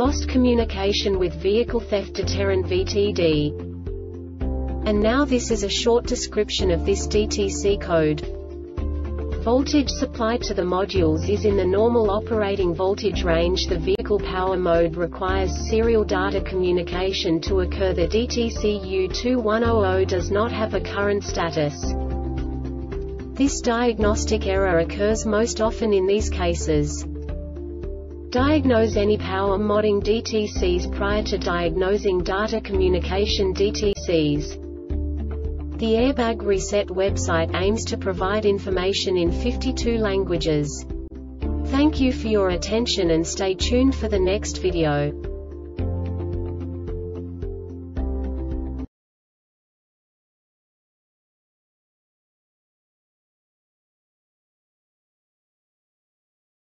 lost communication with vehicle theft deterrent VTD. And now this is a short description of this DTC code. Voltage supplied to the modules is in the normal operating voltage range. The vehicle power mode requires serial data communication to occur. The DTC U2100 does not have a current status. This diagnostic error occurs most often in these cases. Diagnose any power modding DTCs prior to diagnosing data communication DTCs. The Airbag Reset website aims to provide information in 52 languages. Thank you for your attention and stay tuned for the next video.